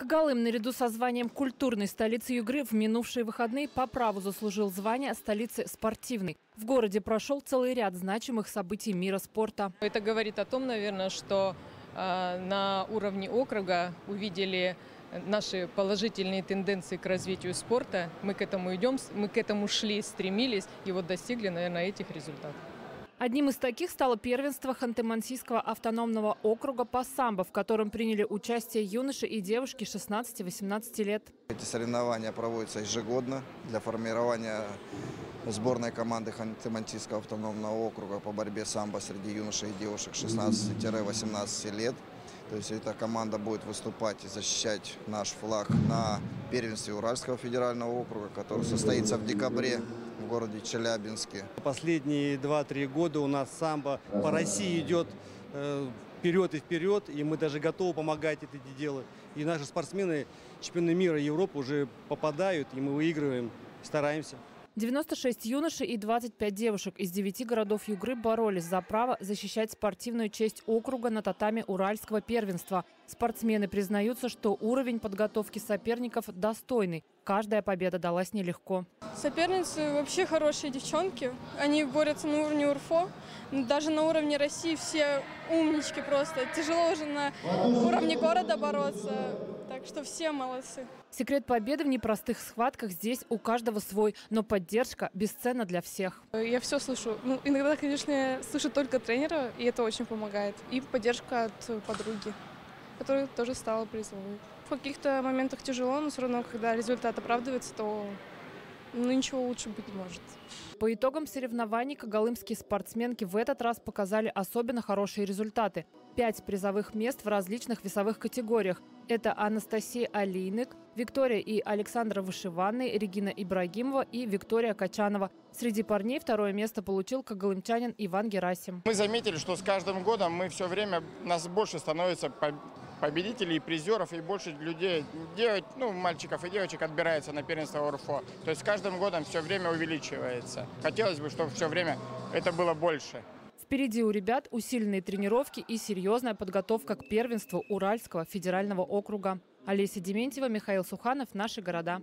Когалым наряду со званием культурной столицы Югры в минувшие выходные по праву заслужил звание столицы спортивной. В городе прошел целый ряд значимых событий мира спорта. Это говорит о том, наверное, что на уровне округа увидели наши положительные тенденции к развитию спорта. Мы к этому идем, мы к этому шли, стремились и вот достигли, наверное, этих результатов. Одним из таких стало первенство Ханты-Мансийского автономного округа по самбо, в котором приняли участие юноши и девушки 16-18 лет. Эти соревнования проводятся ежегодно для формирования сборной команды Ханты-Мансийского автономного округа по борьбе самбо среди юношей и девушек 16-18 лет. То есть эта команда будет выступать и защищать наш флаг на первенстве Уральского федерального округа, который состоится в декабре. В городе Челябинске. Последние 2-3 года у нас самбо по России идет вперед, и мы даже готовы помогать это делу. И наши спортсмены, чемпионы мира и Европы уже попадают, и мы выигрываем, стараемся. 96 юношей и 25 девушек из 9 городов Югры боролись за право защищать спортивную честь округа на татами Уральского первенства. Спортсмены признаются, что уровень подготовки соперников достойный. Каждая победа далась нелегко. Соперницы вообще хорошие девчонки. Они борются на уровне УРФО. Даже на уровне России все умнички просто. Тяжело уже на уровне города бороться. Так что все молодцы. Секрет победы в непростых схватках здесь у каждого свой. Но поддержка бесценна для всех. Я все слышу. Ну, иногда, конечно, я слышу только тренера, и это очень помогает. И поддержка от подруги, которая тоже стала призовой. В каких-то моментах тяжело, но все равно, когда результат оправдывается, то ничего лучше быть не может. По итогам соревнований когалымские спортсменки в этот раз показали особенно хорошие результаты. 5 призовых мест в различных весовых категориях. Это Анастасия Алиник, Виктория и Александра Вышиваны, Регина Ибрагимова и Виктория Качанова. Среди парней второе место получил когалымчанин Иван Герасим. Мы заметили, что с каждым годом мы все время, нас больше становится победителей и призеров, и больше людей, мальчиков и девочек отбирается на первенство УРФО. То есть с каждым годом все время увеличивается. Хотелось бы, чтобы все время это было больше. Впереди у ребят усиленные тренировки и серьезная подготовка к первенству Уральского федерального округа. Олеся Дементьева, Михаил Суханов, «Наши города».